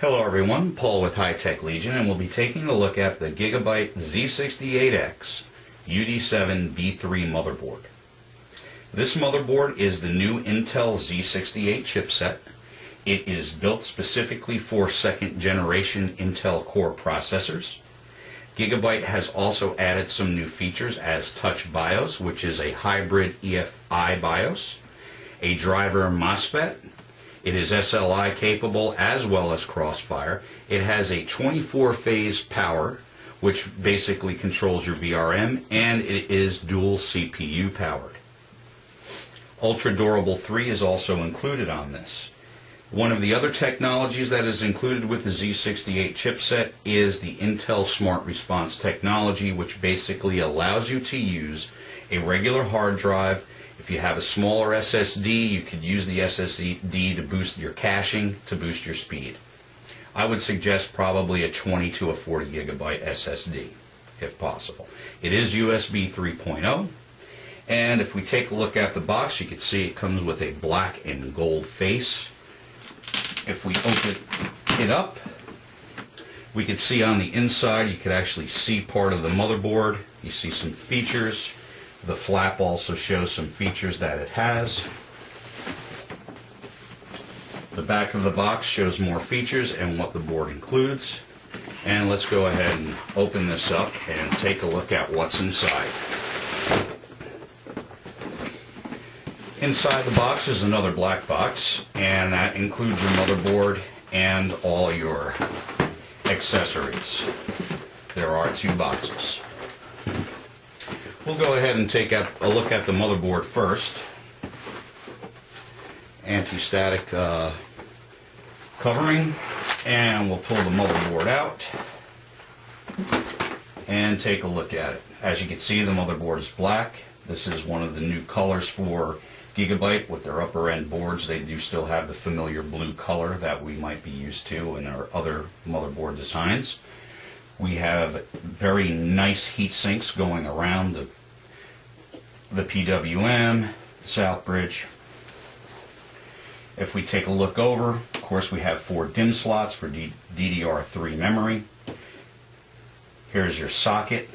Hello everyone, Paul with High Tech Legion, and we'll be taking a look at the Gigabyte Z68X UD7B3 motherboard. This motherboard is the new Intel Z68 chipset. It is built specifically for second generation Intel Core processors. Gigabyte has also added some new features as Touch BIOS, which is a hybrid EFI BIOS, a driver MOSFET. It is SLI capable as well as CrossFire. It has a 24-phase power, which basically controls your VRM, and it is dual CPU powered. Ultra Durable 3 is also included on this. One of the other technologies that is included with the Z68 chipset is the Intel Smart Response technology, which basically allows you to use a regular hard drive. If you have a smaller SSD, you could use the SSD to boost your caching, to boost your speed. I would suggest probably a 20 to a 40 gigabyte SSD, if possible. It is USB 3.0, and if we take a look at the box, you can see it comes with a black and gold face. If we open it up, we can see on the inside, you could actually see part of the motherboard. You see some features. The flap also shows some features that it has. The back of the box shows more features and what the board includes. And let's go ahead and open this up and take a look at what's inside. Inside the box is another black box, and that includes your motherboard and all your accessories. There are two boxes. We'll go ahead and take a look at the motherboard first. Anti-static covering, and we'll pull the motherboard out and take a look at it. As you can see, the motherboard is black. This is one of the new colors for Gigabyte. With their upper end boards, they do still have the familiar blue color that we might be used to in our other motherboard designs. We have very nice heat sinks going around the PWM, Southbridge. If we take a look over, of course we have four DIMM slots for DDR3 memory. Here's your socket.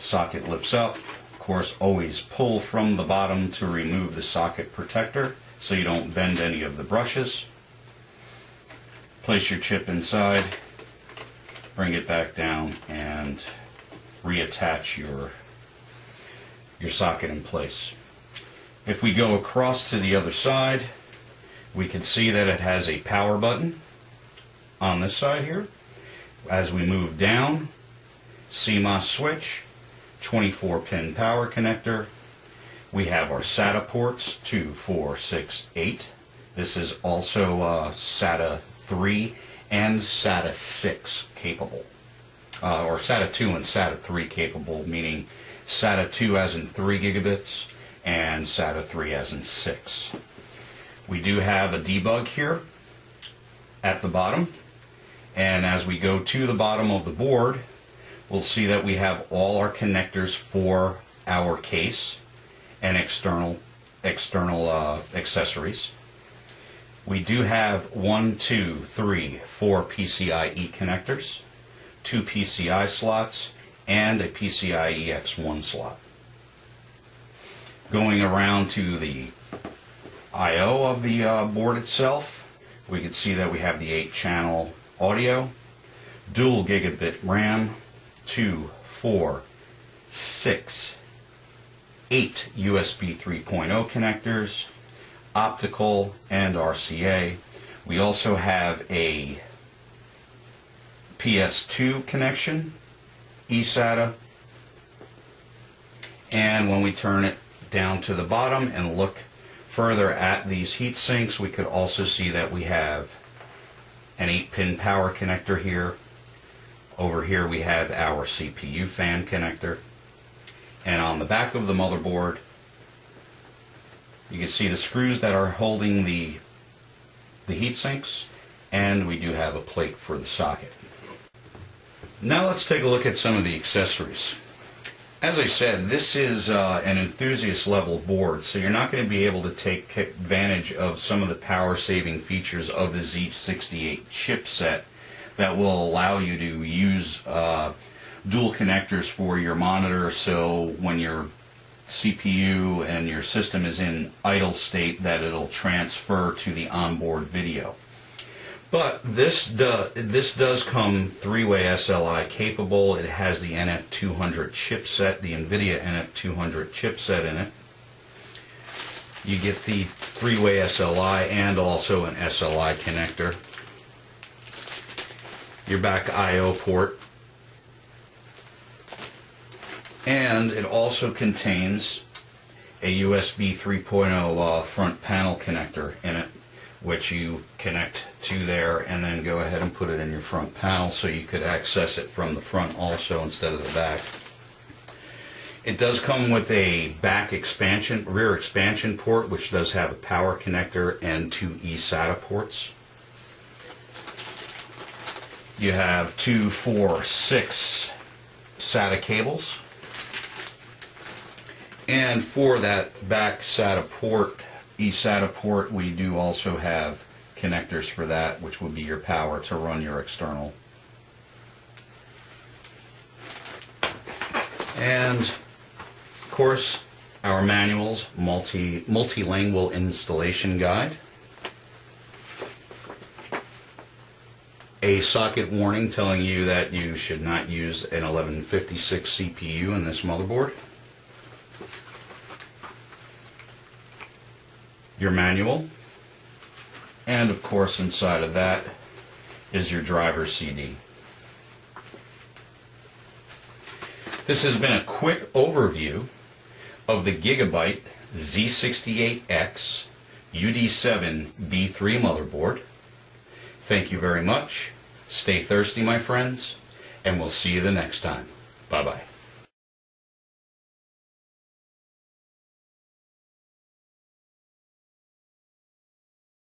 Socket lifts up. Of course, always pull from the bottom to remove the socket protector so you don't bend any of the brushes. Place your chip inside. Bring it back down and reattach your socket in place. If we go across to the other side, we can see that it has a power button on this side here. As we move down, CMOS switch, 24-pin power connector. We have our SATA ports, 2, 4, 6, 8. This is also SATA 3 and SATA 6 capable, or SATA 2 and SATA 3 capable, meaning SATA 2 as in 3 gigabits and SATA 3 as in 6. We do have a debug here at the bottom, and as we go to the bottom of the board, we'll see that we have all our connectors for our case and external accessories. We do have 4 PCIe connectors, 2 PCI slots, and a PCIe X1 slot. Going around to the I/O of the board itself, we can see that we have the 8-channel audio, dual gigabit RAM, 2, 4, 6, 8 USB 3.0 connectors, optical, and RCA. We also have a PS2 connection, eSATA, and when we turn it down to the bottom and look further at these heat sinks, we could also see that we have an 8-pin power connector here. Over here we have our CPU fan connector, and on the back of the motherboard you can see the screws that are holding the heat sinks, and we do have a plate for the socket. Now let's take a look at some of the accessories. As I said, this is an enthusiast level board, so you're not going to be able to take advantage of some of the power saving features of the Z68 chipset that will allow you to use dual connectors for your monitor, so when your CPU and your system is in idle state that it'll transfer to the onboard video. But this does come three-way SLI capable. It has the NF200 chipset, the NVIDIA NF200 chipset in it. You get the three-way SLI and also an SLI connector. Your back I/O port. And it also contains a USB 3.0 front panel connector in it, which you connect to there and then go ahead and put it in your front panel so you could access it from the front also instead of the back. It does come with a back expansion, rear expansion port, which does have a power connector and two eSATA ports. You have 2, 4, 6 SATA cables, and for that back SATA port, eSATA port, we do also have connectors for that, which would be your power to run your external. And of course our manuals, multilingual installation guide, a socket warning telling you that you should not use an 1156 CPU in this motherboard, your manual, and of course inside of that is your driver CD. This has been a quick overview of the Gigabyte Z68X UD7B3 motherboard. Thank you very much. Stay thirsty, my friends, and we'll see you the next time. Bye-bye.